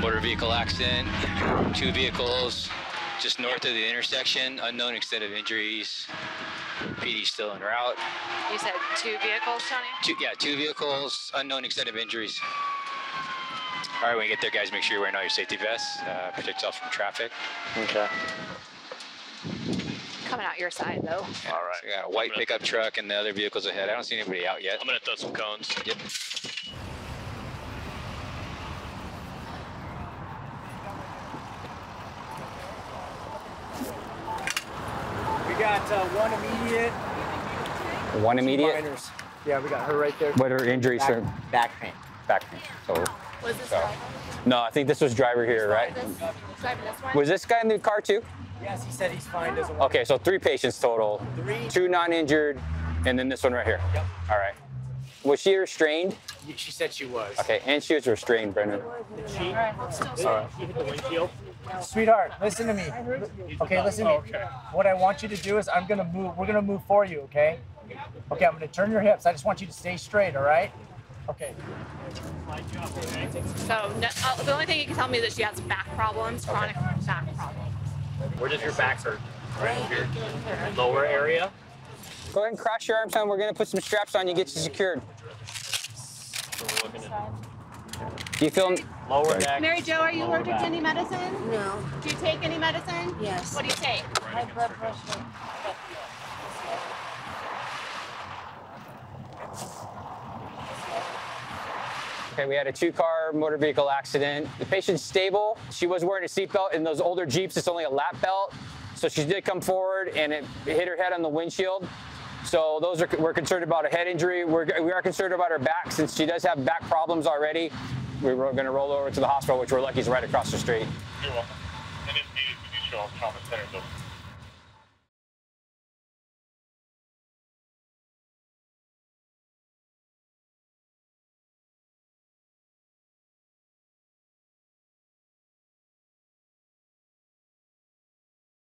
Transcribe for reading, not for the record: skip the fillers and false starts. Motor vehicle accident, 2 vehicles just north of the intersection, unknown extent of injuries. PD still en route. You said 2 vehicles, Tony? Yeah, 2 vehicles, unknown extent of injuries. All right, when you get there, guys, make sure you're wearing all your safety vests. Protect yourself from traffic. Okay. Coming out your side, though. Yeah, all right. So we got a white pickup truck and the other vehicles ahead. I don't see anybody out yet. I'm going to throw some cones. Yep. We got one immediate? Minors. Yeah, we got her right there. What are her injuries? Back pain. Back pain. So, was this driver? No, I think this was driver here, right? Was this guy in the car too? Yes, he said he's fine. Doesn't want okay, so 3 patients total. 3. 2 non-injured, and then this one right here. Yep. All right. Was she restrained? She said she was. Okay, and she was restrained, Brendan. All right. She hit the windshield. Sweetheart, listen to me. Okay, listen to me. What I want you to do is we're gonna move for you, okay? Okay, I'm gonna turn your hips. I just want you to stay straight, all right? Okay. So the only thing you can tell me is that she has back problems, chronic back problems. Where does your back hurt? Right here, lower area. Go ahead and cross your arms, hon. We're gonna put some straps on you, get you secured. Do you feel lower neck? Mary Jo, are you allergic to any medicine? No. Do you take any medicine? Yes. What do you take? High blood pressure. Okay, we had a 2-car motor vehicle accident. The patient's stable. She was wearing a seatbelt. In those older Jeeps, it's only a lap belt. So she did come forward and it hit her head on the windshield. So we're concerned about a head injury. We are concerned about her back since she does have back problems already. We were gonna roll over to the hospital, which we're lucky is right across the street. You're welcome. And if needed, we do show all trauma centers open.